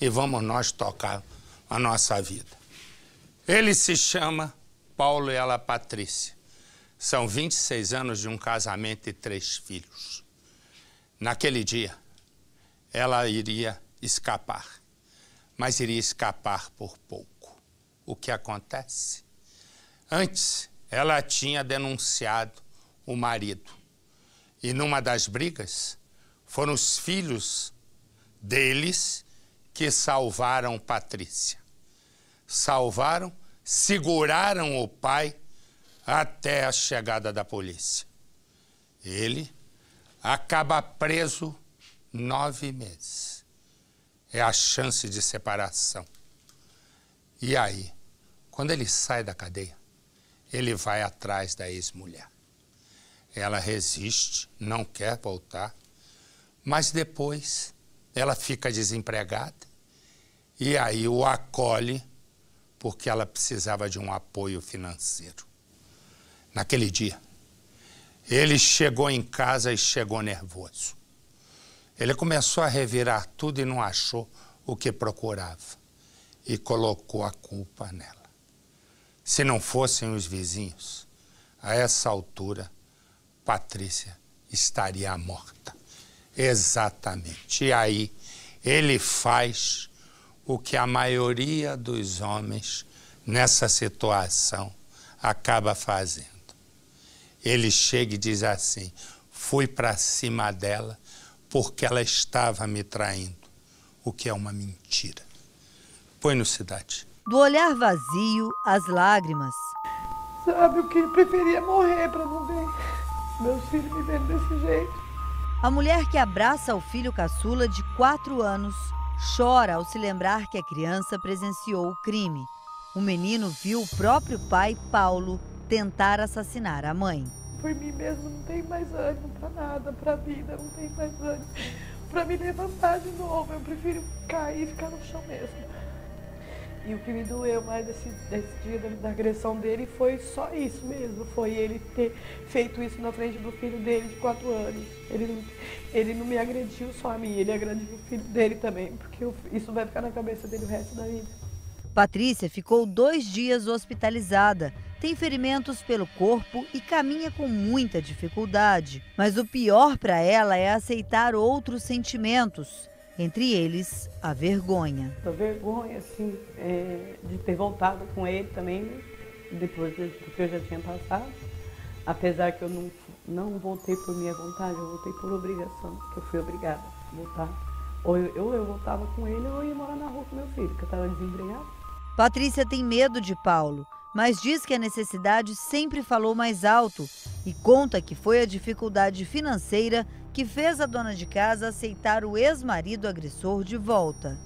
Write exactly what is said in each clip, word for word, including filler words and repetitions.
e vamos nós tocar a nossa vida. Ele se chama Paulo e ela Patrícia. São vinte e seis anos de um casamento e três filhos. Naquele dia, ela iria escapar, mas iria escapar por pouco. O que acontece? Antes, ela tinha denunciado o marido. E numa das brigas, foram os filhos deles que salvaram Patrícia. Salvaram, seguraram o pai até a chegada da polícia. Ele acaba preso nove meses. É a chance de separação. E aí, quando ele sai da cadeia, ele vai atrás da ex-mulher. Ela resiste, não quer voltar, mas depois ela fica desempregada e aí o acolhe porque ela precisava de um apoio financeiro. Naquele dia, ele chegou em casa e chegou nervoso. Ele começou a revirar tudo e não achou o que procurava. E colocou a culpa nela. Se não fossem os vizinhos, a essa altura, Patrícia estaria morta. Exatamente. E aí, ele faz o que a maioria dos homens nessa situação acaba fazendo. Ele chega e diz assim, fui para cima dela porque ela estava me traindo, o que é uma mentira. Põe no Cidade. Do olhar vazio, as lágrimas. Sabe, o que eu preferia morrer para não ver meus filhos me vendo desse jeito. A mulher que abraça o filho caçula de quatro anos chora ao se lembrar que a criança presenciou o crime. O menino viu o próprio pai, Paulo, tentar assassinar a mãe. Por mim mesmo não tem mais ânimo para nada, para a vida não tem mais ânimo. Para me levantar de novo, eu prefiro cair e ficar no chão mesmo. E o que me doeu mais desse, desse dia da agressão dele foi só isso mesmo, foi ele ter feito isso na frente do filho dele de quatro anos. Ele não, ele não me agrediu só a mim, ele agrediu o filho dele também, porque eu, isso vai ficar na cabeça dele o resto da vida. Patrícia ficou dois dias hospitalizada. Tem ferimentos pelo corpo e caminha com muita dificuldade. Mas o pior para ela é aceitar outros sentimentos, entre eles a vergonha. A vergonha, assim, é, de ter voltado com ele também, depois do que eu já tinha passado. Apesar que eu não, não voltei por minha vontade, eu voltei por obrigação, porque eu fui obrigada a voltar. Ou eu, eu, eu voltava com ele ou eu ia morar na rua com meu filho, porque eu estava desempregada. Patrícia tem medo de Paulo, mas diz que a necessidade sempre falou mais alto e conta que foi a dificuldade financeira que fez a dona de casa aceitar o ex-marido agressor de volta.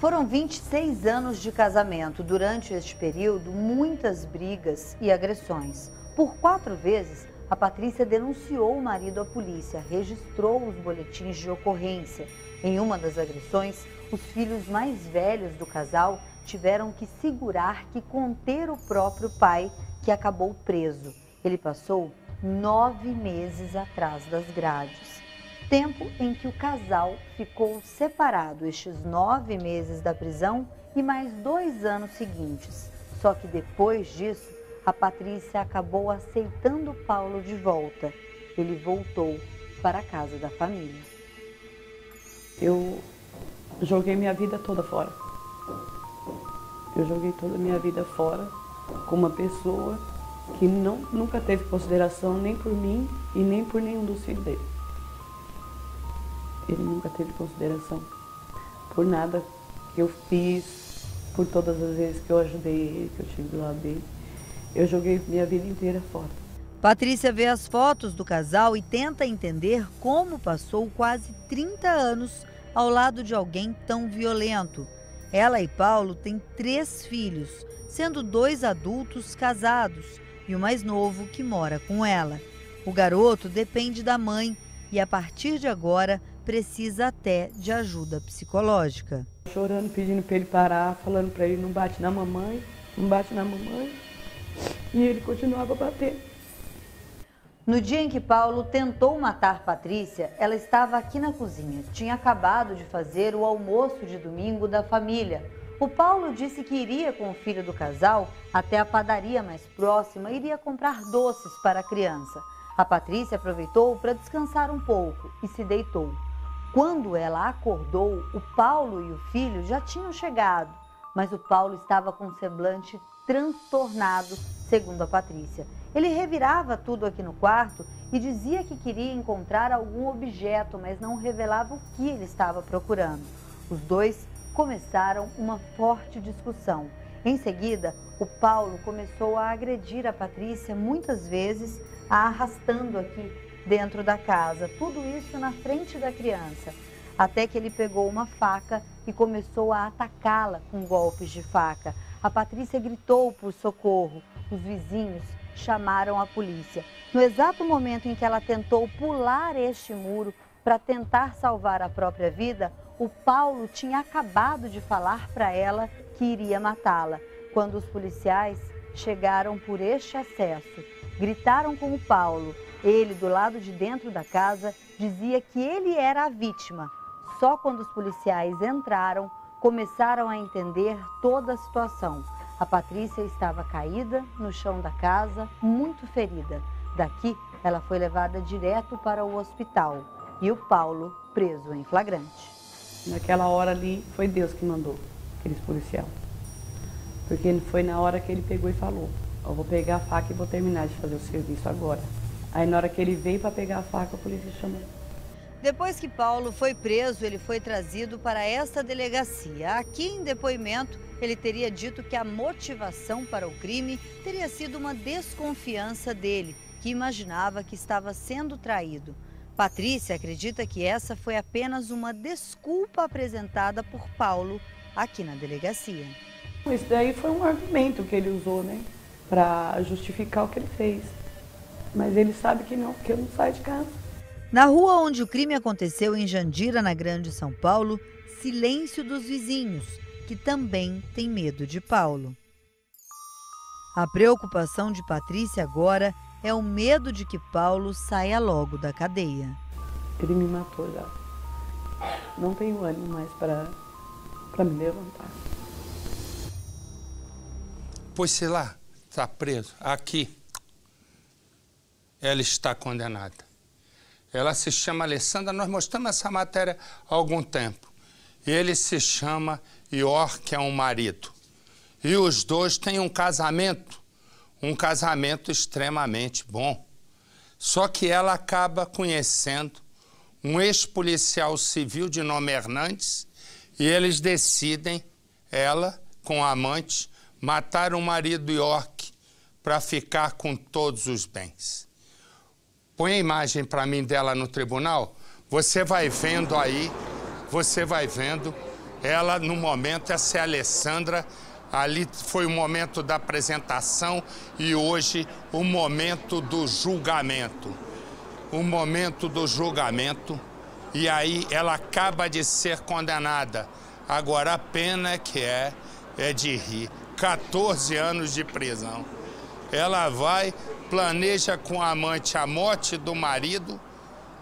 Foram vinte e seis anos de casamento. Durante este período, muitas brigas e agressões. Por quatro vezes, a Patrícia denunciou o marido à polícia, registrou os boletins de ocorrência. Em uma das agressões, os filhos mais velhos do casal tiveram que segurar, que conter o próprio pai, que acabou preso. Ele passou nove meses atrás das grades. Tempo em que o casal ficou separado, estes nove meses da prisão e mais dois anos seguintes. Só que depois disso, a Patrícia acabou aceitando Paulo de volta. Ele voltou para a casa da família. Eu joguei minha vida toda fora. Eu joguei toda a minha vida fora com uma pessoa que não, nunca teve consideração nem por mim e nem por nenhum dos filhos dele. Ele nunca teve consideração por nada que eu fiz, por todas as vezes que eu ajudei ele, que eu estive do lado dele. Eu joguei minha vida inteira fora. Patrícia vê as fotos do casal e tenta entender como passou quase trinta anos ao lado de alguém tão violento. Ela e Paulo têm três filhos, sendo dois adultos casados e o mais novo que mora com ela. O garoto depende da mãe e, a partir de agora, precisa até de ajuda psicológica. Chorando, pedindo para ele parar, falando para ele não bate na mamãe, não bate na mamãe. E ele continuava batendo. No dia em que Paulo tentou matar Patrícia, ela estava aqui na cozinha. Tinha acabado de fazer o almoço de domingo da família. O Paulo disse que iria com o filho do casal até a padaria mais próxima e iria comprar doces para a criança. A Patrícia aproveitou para descansar um pouco e se deitou. Quando ela acordou, o Paulo e o filho já tinham chegado, mas o Paulo estava com um semblante transtornado, segundo a Patrícia. Ele revirava tudo aqui no quarto e dizia que queria encontrar algum objeto, mas não revelava o que ele estava procurando. Os dois começaram uma forte discussão. Em seguida, o Paulo começou a agredir a Patrícia muitas vezes, a arrastando aqui dentro da casa. Tudo isso na frente da criança, até que ele pegou uma faca e começou a atacá-la com golpes de faca. A Patrícia gritou por socorro. Os vizinhos chamaram a polícia. No exato momento em que ela tentou pular este muro para tentar salvar a própria vida, o Paulo tinha acabado de falar para ela que iria matá-la. Quando os policiais chegaram por este acesso, gritaram com o Paulo. Ele, do lado de dentro da casa, dizia que ele era a vítima. Só quando os policiais entraram, começaram a entender toda a situação. A Patrícia estava caída no chão da casa, muito ferida. Daqui, ela foi levada direto para o hospital e o Paulo preso em flagrante. Naquela hora ali, foi Deus que mandou aqueles policial. Porque ele foi na hora que ele pegou e falou: eu vou pegar a faca e vou terminar de fazer o serviço agora. Aí na hora que ele veio para pegar a faca, a polícia chamou. Depois que Paulo foi preso, ele foi trazido para esta delegacia. Aqui em depoimento, ele teria dito que a motivação para o crime teria sido uma desconfiança dele, que imaginava que estava sendo traído. Patrícia acredita que essa foi apenas uma desculpa apresentada por Paulo aqui na delegacia. Isso daí foi um argumento que ele usou, né, para justificar o que ele fez. Mas ele sabe que não, porque eu não saio de casa. Na rua onde o crime aconteceu, em Jandira, na Grande São Paulo, silêncio dos vizinhos, que também tem medo de Paulo. A preocupação de Patrícia agora é o medo de que Paulo saia logo da cadeia. Ele me matou já. Não tenho ânimo mais para me levantar. Pois sei lá, está preso. Aqui, ela está condenada. Ela se chama Alessandra, nós mostramos essa matéria há algum tempo. Ele se chama York, é um marido. E os dois têm um casamento, um casamento extremamente bom. Só que ela acaba conhecendo um ex-policial civil de nome Hernandes e eles decidem, ela com a amante, matar o marido York para ficar com todos os bens. Põe a imagem para mim dela no tribunal, você vai vendo aí, você vai vendo, ela no momento, essa é a Alessandra, ali foi o momento da apresentação e hoje o momento do julgamento. O momento do julgamento e aí ela acaba de ser condenada. Agora a pena que é, é de rir, quatorze anos de prisão. Ela vai, planeja com a amante a morte do marido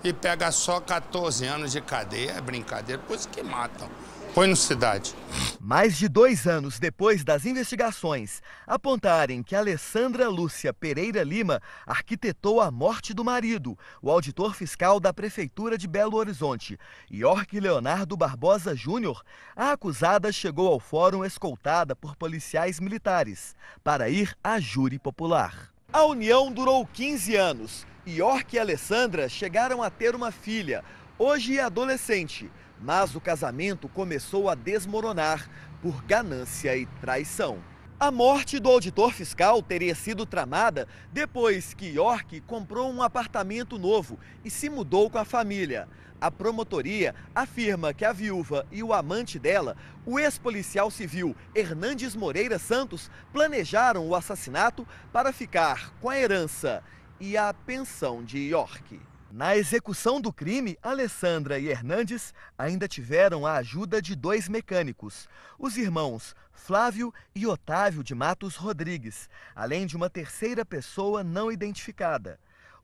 e pega só quatorze anos de cadeia. É brincadeira, por isso que matam. Põe no Cidade. Mais de dois anos depois das investigações apontarem que Alessandra Lúcia Pereira Lima arquitetou a morte do marido, o auditor fiscal da Prefeitura de Belo Horizonte, York Leonardo Barbosa Júnior, a acusada chegou ao fórum escoltada por policiais militares para ir a júri popular. A união durou quinze anos. York e Alessandra chegaram a ter uma filha, hoje adolescente. Mas o casamento começou a desmoronar por ganância e traição. A morte do auditor fiscal teria sido tramada depois que York comprou um apartamento novo e se mudou com a família. A promotoria afirma que a viúva e o amante dela, o ex-policial civil Hernandes Moreira Santos, planejaram o assassinato para ficar com a herança e a pensão de York. Na execução do crime, Alessandra e Hernandes ainda tiveram a ajuda de dois mecânicos, os irmãos Flávio e Otávio de Matos Rodrigues, além de uma terceira pessoa não identificada.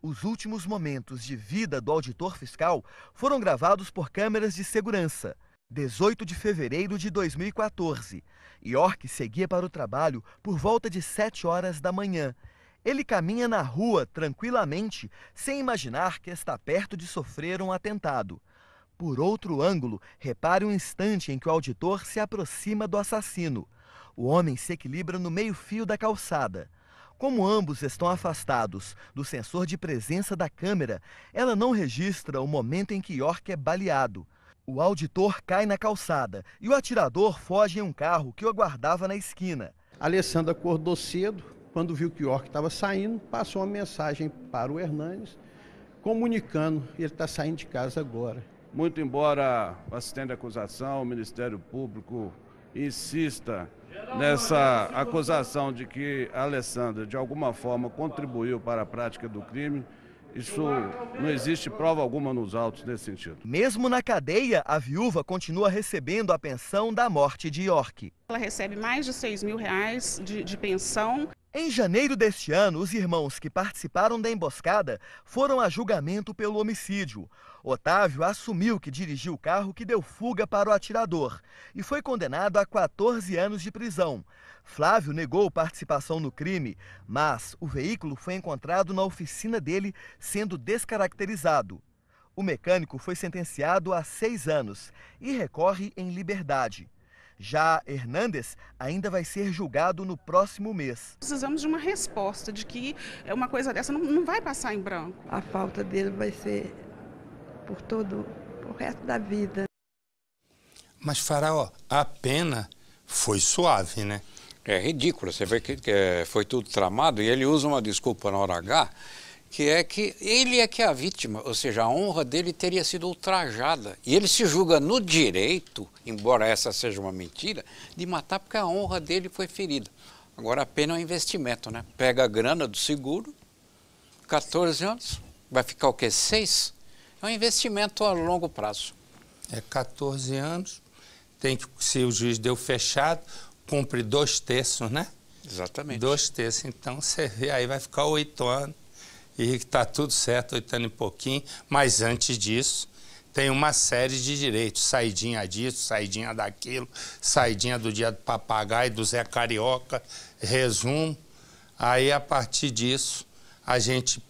Os últimos momentos de vida do auditor fiscal foram gravados por câmeras de segurança. dezoito de fevereiro de dois mil e quatorze, York seguia para o trabalho por volta de sete horas da manhã. Ele caminha na rua tranquilamente, sem imaginar que está perto de sofrer um atentado. Por outro ângulo, repare um instante em que o auditor se aproxima do assassino. O homem se equilibra no meio-fio da calçada. Como ambos estão afastados do sensor de presença da câmera, ela não registra o momento em que York é baleado. O auditor cai na calçada e o atirador foge em um carro que o aguardava na esquina. Alessandra acordou cedo, quando viu que o York estava saindo, passou uma mensagem para o Hernandes, comunicando que ele está saindo de casa agora. Muito embora o assistente da acusação, o Ministério Público, insista nessa acusação de que a Alessandra, de alguma forma, contribuiu para a prática do crime, isso não existe prova alguma nos autos nesse sentido. Mesmo na cadeia, a viúva continua recebendo a pensão da morte de York. Ela recebe mais de seis mil reais de, de pensão. Em janeiro deste ano, os irmãos que participaram da emboscada foram a julgamento pelo homicídio. Otávio assumiu que dirigiu o carro que deu fuga para o atirador e foi condenado a quatorze anos de prisão. Flávio negou participação no crime, mas o veículo foi encontrado na oficina dele, sendo descaracterizado. O mecânico foi sentenciado a seis anos e recorre em liberdade. Já Hernandes ainda vai ser julgado no próximo mês. Precisamos de uma resposta de que uma coisa dessa não, não vai passar em branco. A falta dele vai ser por todo o resto da vida. Mas, Faraó, a pena foi suave, né? É ridículo. Você vê que foi tudo tramado e ele usa uma desculpa na hora H, que é que ele é que é a vítima, ou seja, a honra dele teria sido ultrajada. E ele se julga no direito, embora essa seja uma mentira, de matar porque a honra dele foi ferida. Agora a pena é um investimento, né? Pega a grana do seguro, quatorze anos, vai ficar o quê? seis? É um investimento a longo prazo. É quatorze anos, tem que, se o juiz deu fechado, cumpre dois terços, né? Exatamente. Dois terços, então você vê, aí vai ficar oito anos. E está tudo certo, oito anos e pouquinho, mas antes disso tem uma série de direitos, saidinha disso, saidinha daquilo, saidinha do dia do papagaio, do Zé Carioca, resumo. Aí, a partir disso, a gente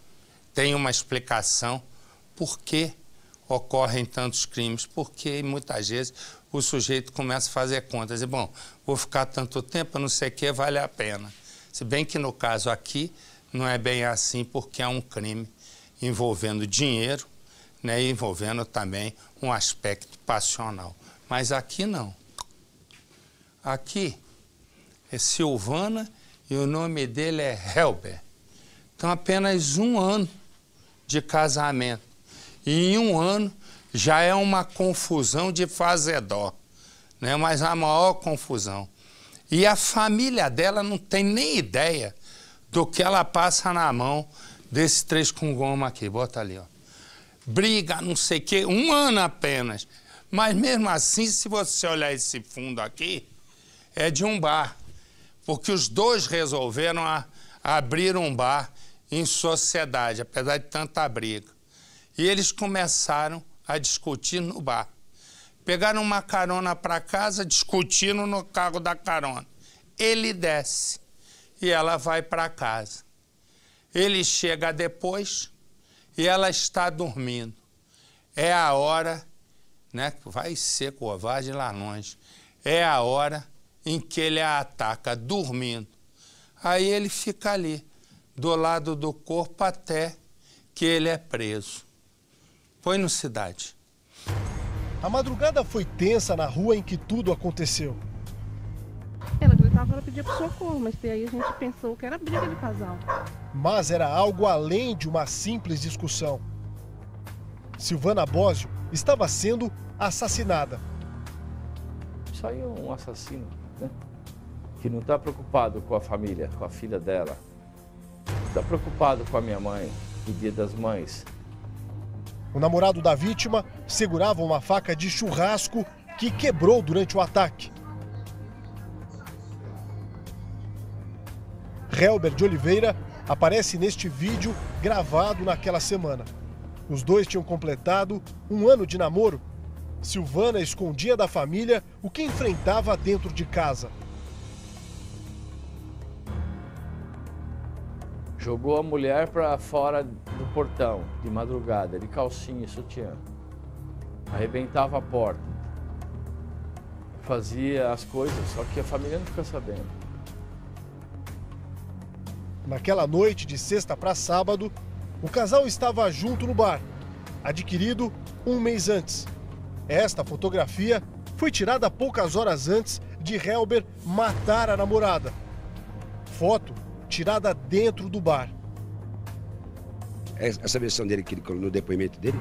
tem uma explicação por que ocorrem tantos crimes, porque muitas vezes o sujeito começa a fazer contas, e bom, vou ficar tanto tempo, não sei o que, vale a pena. Se bem que no caso aqui, não é bem assim, porque é um crime envolvendo dinheiro, né, e envolvendo também um aspecto passional. Mas aqui não. Aqui é Silvana e o nome dele é Hélber. Então apenas um ano de casamento. E em um ano já é uma confusão de fazedor, né, mas a maior confusão. E a família dela não tem nem ideia do que ela passa na mão desse três com goma aqui, bota ali, ó. Briga, não sei o quê, um ano apenas. Mas mesmo assim, se você olhar esse fundo aqui, é de um bar. Porque os dois resolveram a, a abrir um bar em sociedade, apesar de tanta briga. E eles começaram a discutir no bar. Pegaram uma carona para casa, discutindo no carro da carona. Ele desce. E ela vai para casa. Ele chega depois e ela está dormindo. É a hora, né? Vai ser covarde lá longe. É a hora em que ele a ataca, dormindo. Aí ele fica ali, do lado do corpo, até que ele é preso. Foi no Cidade. A madrugada foi tensa na rua em que tudo aconteceu. Ela gritava, ela pedia por socorro, mas daí a gente pensou que era briga de casal. Mas era algo além de uma simples discussão. Silvana Bózio estava sendo assassinada. Isso aí é um assassino, né? Que não está preocupado com a família, com a filha dela. Está preocupado com a minha mãe, no Dia das Mães. O namorado da vítima segurava uma faca de churrasco que quebrou durante o ataque. Hélber de Oliveira aparece neste vídeo gravado naquela semana. Os dois tinham completado um ano de namoro. Silvana escondia da família o que enfrentava dentro de casa. Jogou a mulher para fora do portão, de madrugada, de calcinha e sutiã. Arrebentava a porta. Fazia as coisas, só que a família não fica sabendo. Naquela noite, de sexta para sábado, o casal estava junto no bar, adquirido um mês antes. Esta fotografia foi tirada poucas horas antes de Hélber matar a namorada. Foto tirada dentro do bar. Essa versão dele que ele colocou no depoimento dele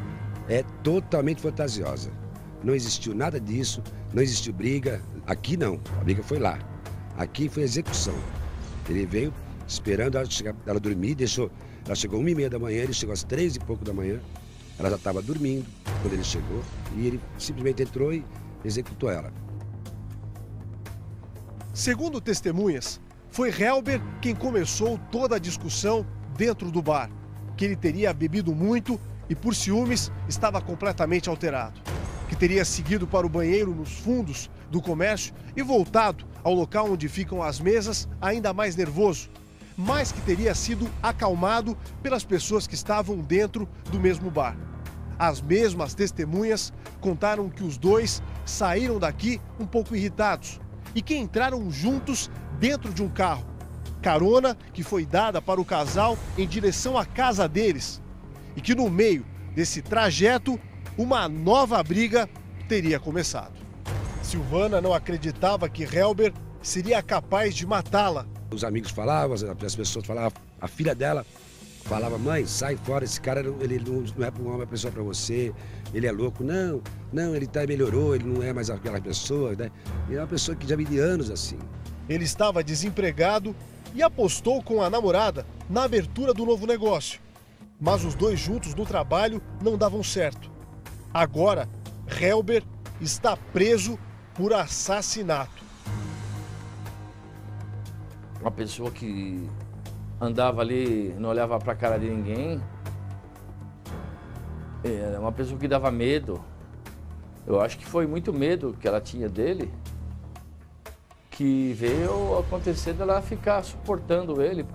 é totalmente fantasiosa. Não existiu nada disso, não existiu briga. Aqui não, a briga foi lá. Aqui foi execução. Ele veio esperando ela, chegar, ela dormir, deixou. Ela chegou uma e meia da manhã, ele chegou às três e pouco da manhã. Ela já estava dormindo quando ele chegou e ele simplesmente entrou e executou ela. Segundo testemunhas, foi Hélber quem começou toda a discussão dentro do bar, que ele teria bebido muito e, por ciúmes, estava completamente alterado, que teria seguido para o banheiro nos fundos do comércio e voltado ao local onde ficam as mesas, ainda mais nervoso, mas que teria sido acalmado pelas pessoas que estavam dentro do mesmo bar. As mesmas testemunhas contaram que os dois saíram daqui um pouco irritados e que entraram juntos dentro de um carro. Carona que foi dada para o casal em direção à casa deles. E que no meio desse trajeto, uma nova briga teria começado. Silvana não acreditava que Hélber seria capaz de matá-la. Os amigos falavam, as pessoas falavam, a filha dela falava: mãe, sai fora, esse cara ele não é uma pessoa para você, ele é louco. Não, não, ele tá, melhorou, ele não é mais aquela pessoa, né? Ele é uma pessoa que já vem de anos assim. Ele estava desempregado e apostou com a namorada na abertura do novo negócio. Mas os dois juntos no trabalho não davam certo. Agora, Hélber está preso por assassinato. Uma pessoa que andava ali, não olhava para a cara de ninguém. Era uma pessoa que dava medo. Eu acho que foi muito medo que ela tinha dele, que veio acontecer dela ficar suportando ele.